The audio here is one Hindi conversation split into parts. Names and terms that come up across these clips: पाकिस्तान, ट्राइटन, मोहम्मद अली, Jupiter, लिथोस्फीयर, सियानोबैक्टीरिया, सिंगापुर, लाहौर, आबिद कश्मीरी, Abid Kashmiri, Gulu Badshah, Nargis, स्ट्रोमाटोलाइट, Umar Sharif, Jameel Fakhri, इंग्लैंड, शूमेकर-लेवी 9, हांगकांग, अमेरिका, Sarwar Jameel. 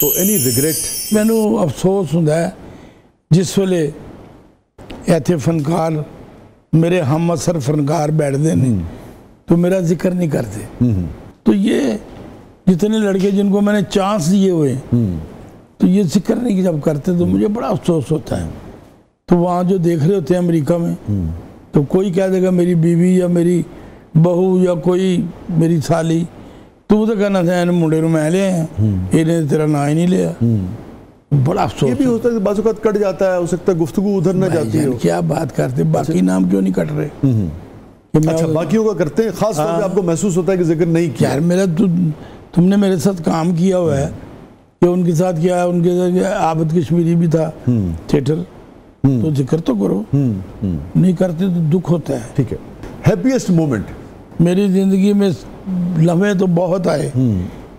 तो एनी रिग्रेट? मैनू अफसोस होता है जिस वेले ऐसे फनकार मेरे हम असर फनकार बैठते नहीं तो मेरा जिक्र नहीं करते। तो ये जितने लड़के जिनको मैंने चांस दिए हुए तो ये जिक्र नहीं जब करते तो मुझे बड़ा अफसोस होता है। तो वहाँ जो देख रहे होते हैं अमेरिका में तो कोई कह देगा मेरी बीवी या मेरी बहू या कोई मेरी साली, तू तो कहना था इन्हें मुंडे मैं लिया इन्हें तेरा ना ही नहीं लिया। बड़ा अफसोस ये भी होता है बाज़ वक़्त कट जाता है, हो सकता है गुफ्तगू उधर न जाती है। क्या बात करते, बाकी नाम क्यों नहीं कट रहे? अच्छा बाकियों का करते हैं, खास तौर पे आपको महसूस होता है कि जिक्र नहीं किया। यार मेरा तुमने मेरे साथ काम किया हुआ है कि उनके साथ क्या है, उनके साथ क्या आबिद कश्मीरी भी था थिएटर, तो जिक्र तो करो, नहीं करते तो दुख होता है। ठीक है, हैप्पीएस्ट मोमेंट मेरी ज़िंदगी में लम्हे तो बहुत आए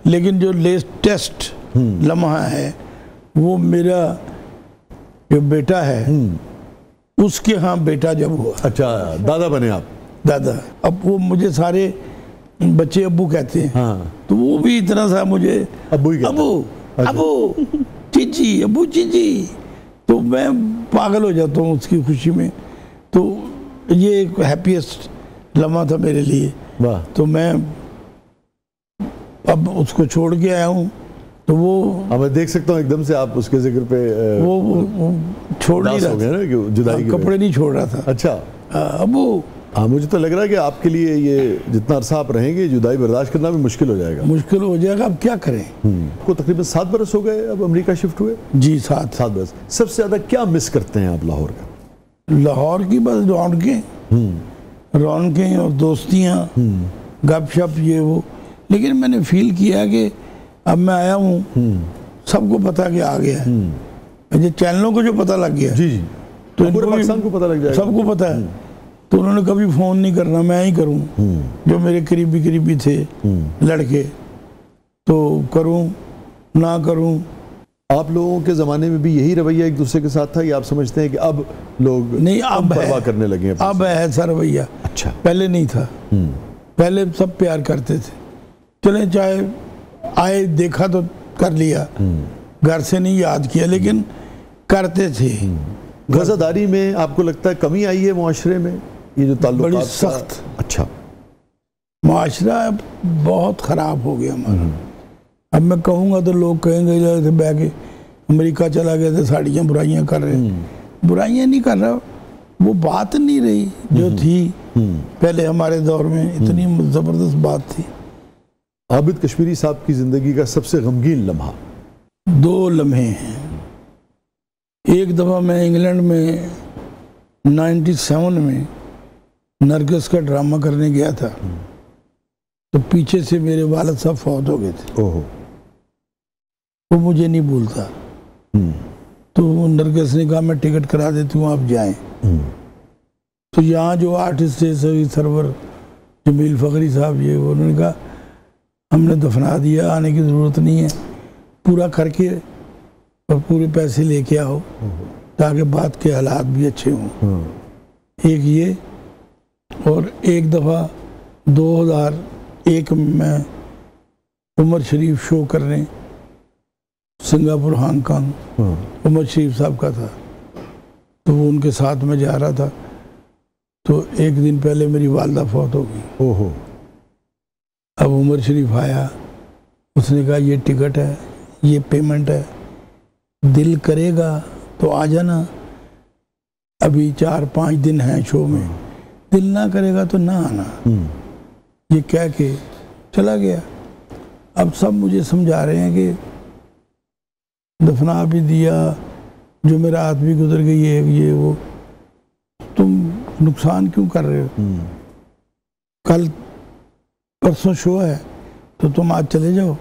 लेकिन जो लेटेस्ट लम्हा है वो मेरा जो बेटा है उसके यहाँ बेटा जब हुआ। अच्छा दादा बने आप? दादा, अब वो मुझे सारे बच्चे अबू कहते हैं। हाँ। तो वो भी इतना सा मुझे अबू ही कहते हैं। अबू चीजी, अबू चीजी, तो मैं पागल हो जाता हूँ उसकी खुशी में। तो ये एक हैप्पीएस्ट लम्हा था मेरे लिए। वाह। तो मैं अब उसको छोड़ के आया हूँ तो वो अब मैं देख सकता हूँ एकदम से आप उसके जिक्र पे वो छोड़ नहीं रहा था, जुदाई के कपड़े नहीं छोड़ रहा था। अच्छा अबू। हाँ मुझे तो लग रहा है कि आपके लिए ये जितना अरसा आप रहेंगे जुदाई बर्दाश्त करना भी मुश्किल हो जाएगा। मुश्किल हो जाएगा, अब क्या करें। आपको तकरीबन 7 बरस हो गए अब अमेरिका शिफ्ट हुए? जी 7 बरस। सबसे ज़्यादा क्या मिस करते हैं आप लाहौर का? लाहौर की बस रौनकें और दोस्तियाँ, गपशप, ये वो। लेकिन मैंने फील किया कि अब मैं आया हूँ सबको पता कि आ गया है, चैनलों को जो पता लग गया जी तो पूरे पाकिस्तान को पता लग जाएगा, सबको पता है। तो उन्होंने कभी फ़ोन नहीं करना, मैं ही करूं जो मेरे करीबी थे लड़के, तो करूं ना करूं। आप लोगों के ज़माने में भी यही रवैया एक दूसरे के साथ था या आप समझते हैं कि अब लोग नहीं, अब परवाह करने लगे हैं? अब है ऐसा रवैया। अच्छा पहले नहीं था, पहले सब प्यार करते थे, चले चाहे आए, देखा तो कर लिया, घर से नहीं याद किया लेकिन करते थे। गज़ादारी में आपको लगता है कमी आई है माशरे में, ये जो ताल्लुक बड़ी सख्त? अच्छा माशरा बहुत ख़राब हो गया हमारा। अब मैं कहूँगा तो लोग कहेंगे जैसे बैग अमेरिका चला गया तो साड़ियाँ बुराइयाँ कर रहे हैं। बुराइयाँ नहीं कर रहा, वो बात नहीं रही जो थी पहले हमारे दौर में, इतनी ज़बरदस्त बात थी। आबिद कश्मीरी साहब की ज़िंदगी का सबसे गमगीन लम्हा? 2 लम्हे हैं। एक दफ़ा मैं इंग्लैंड में 97 में नरगिस का ड्रामा करने गया था तो पीछे से मेरे वालिद साहब फौत हो गए थे। ओहो। वो मुझे नहीं भूलता। तो नरगिस ने कहा मैं टिकट करा देती हूँ आप जाएं। तो यहाँ जो आर्टिस्ट थे सरवर जमील फखरी साहब ये उन्होंने कहा हमने दफना दिया, आने की ज़रूरत नहीं है, पूरा करके और पूरे पैसे लेके आओ ताकि बाद के हालात भी अच्छे हों। एक ये, और एक दफ़ा 2001 में उमर शरीफ शो करने सिंगापुर हांगकांग, उमर शरीफ साहब का था तो वो उनके साथ में जा रहा था। तो एक दिन पहले मेरी वालदा फौत हो गई। ओहो। अब उमर शरीफ आया, उसने कहा ये टिकट है, ये पेमेंट है, दिल करेगा तो आ जाना, अभी 4-5 दिन हैं शो में, दिल ना करेगा तो ना आना। ये कह के चला गया। अब सब मुझे समझा रहे हैं कि दफना भी दिया, जो मेरा आदमी गुजर गई है ये वो, तुम नुकसान क्यों कर रहे हो? कल परसों शो है तो तुम आज चले जाओ,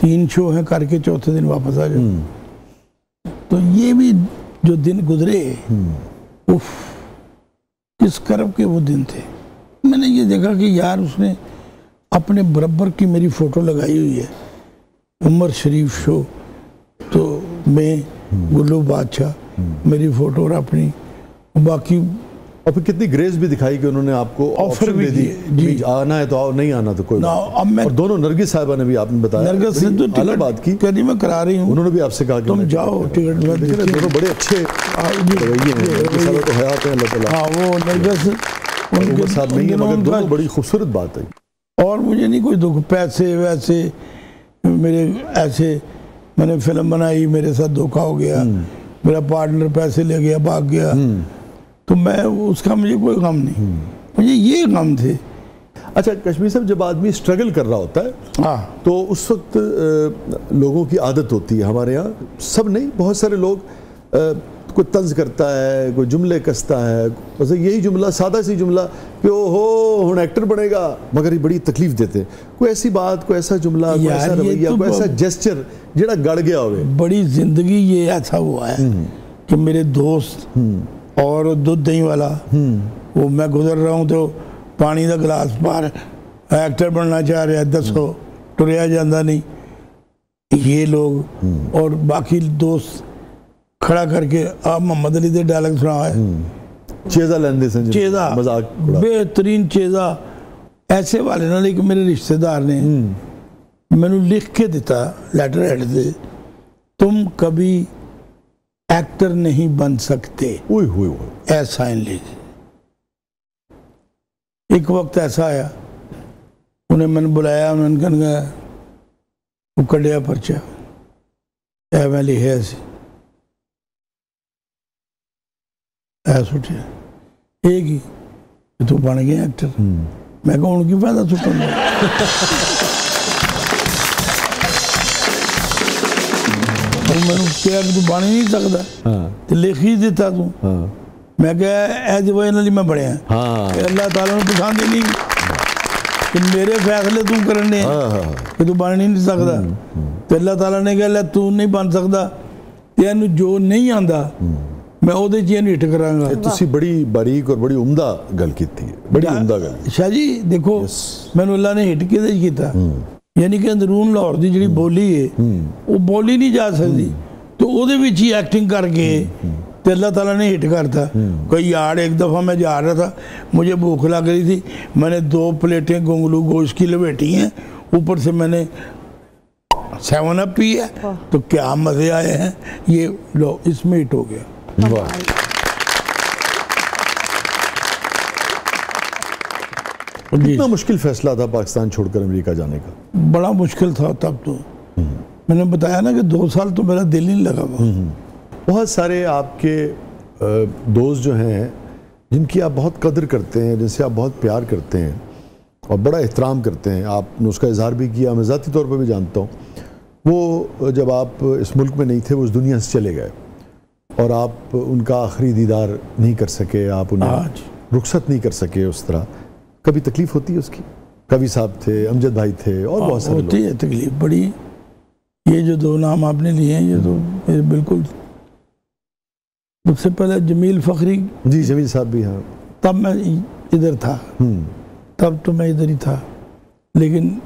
3 शो हैं करके 4थे दिन वापस आ जाओ। तो ये भी जो दिन गुजरे उफ किस करब के वो दिन थे। मैंने ये देखा कि यार उसने अपने बराबर की मेरी फ़ोटो लगाई हुई है उमर शरीफ शो तो मैं, गुलू बादशाह मेरी फ़ोटो और अपनी, बाकी और फिर कितनी ग्रेस भी दिखाई कि उन्होंने आपको ऑफर भी दी, आना है तो आओ, नहीं आना तो कोई बात। दोनों नरगिस साहिबा ने भी, आपने बताया नरगिस से तो अलग बात की, मैं करा रही हूं, उन्होंने भी आपसे कहा कि तुम जाओ टिकट में, दोनों बड़े अच्छे हयात हैं नरगिस साहब नहीं है, मगर दोनों बड़ी खूबसूरत बात है। और मुझे नहीं कोई दुख, पैसे वैसे मेरे ऐसे, मैंने फिल्म बनाई, मेरे साथ धोखा हो गया, मेरा पार्टनर पैसे ले गया, भाग गया, तो मैं उसका मुझे कोई गम नहीं, मुझे ये गम थे। अच्छा कश्मीर साहब, जब आदमी स्ट्रगल कर रहा होता है तो उस वक्त लोगों की आदत होती है, हमारे यहाँ सब नहीं, बहुत सारे लोग कोई तंज करता है, कोई जुमले कसता है, बस यही जुमला, सादा सी जुमला कि ओहो हुन एक्टर बनेगा, मगर ये बड़ी तकलीफ देते हैं। कोई ऐसी बात, कोई ऐसा जुमला, कोई ऐसा रवैया, कोई ऐसा जेस्चर जड़ा गड़ गया हो, बड़ी जिंदगी ये ऐसा हुआ है कि मेरे दोस्त और दूध दही वाला, वो मैं गुजर रहा हूँ तो पानी का गिलास पार, एक्टर बनना चाह रहा है, दसो टुरिया जाता नहीं, ये लोग और बाकी दोस्त खड़ा करके आप मोहम्मद अली दे डायलॉग सुना है, चेजा लेंदे संजय, चेजा मजाक बेहतरीन चेजा, ऐसे वाले ना, लेकिन मेरे रिश्तेदार ने मैंने लिख के दिता लेटर हेड से, तुम कभी एक्टर नहीं बन सकते, ऐसा इन लीजिए। एक वक्त ऐसा आया, उन्हें मैंने बुलाया, उन्होंने कहा कढ़िया परचा ए मैं लिखे ऐसी ऐसा उठे एक ही तू बन गया एक्टर, मैं कहूँ उनकी फायदा सुटूंगा मैंने क्या तू बन ही नहीं सकता, तो लिख ही देता तू, मैं कह ऐसी वजह नाल मैं बने अल्लाह ताला ने पसंद ही नहीं कि मेरे फैसले तू करने कि तू बन ही नहीं सकता, तो अल्लाह ताला ने कहा तू नहीं बन सकता, तेन जो नहीं आता मैं वो हिट करांगा। बड़ी बारीक और बड़ी उम्दा गल की, बड़ी उम्दा गल शाह जी, देखो मैंने अल्लाह ने हिट किए किया, यानी कि अंदरून लाहौर की जी बोली है वो बोली नहीं जा सकती, तो वो ही एक्टिंग करके तो अल्लाह ताला ने हिट करता। कोई यार एक दफ़ा मैं जा रहा था, मुझे भूख लग रही थी, मैंने 2 प्लेटें गोंगलू गोश की लपेटी हैं, ऊपर से मैंने 7 अप पी है, तो क्या मज़े आए हैं, ये लो इसमें हिट हो गया। कितना मुश्किल फैसला था पाकिस्तान छोड़कर अमेरिका जाने का? बड़ा मुश्किल था तब तो, मैंने बताया ना कि 2 साल तो मेरा दिल ही नहीं लगा। बहुत सारे आपके दोस्त जो हैं जिनकी आप बहुत कदर करते हैं, जिनसे आप बहुत प्यार करते हैं और बड़ा एहतराम करते हैं, आपने उसका इजहार भी किया, मैं ज़ाती तौर पर भी जानता हूँ, वो जब आप इस मुल्क में नहीं थे वो इस दुनिया से चले गए और आप उनका आखिरी दीदार नहीं कर सके, आप उन्हें रुखसत नहीं कर सके उस तरह। कभी तकलीफ होती है उसकी? कवि साहब थे, अमजद भाई थे और बहुत सारे होती है तकलीफ बड़ी। ये जो 2 नाम आपने लिए हैं ये तो बिल्कुल, सबसे पहले जमील फखरी जी, जमील साहब भी। हाँ तब मैं इधर था, तब तो मैं इधर ही था, लेकिन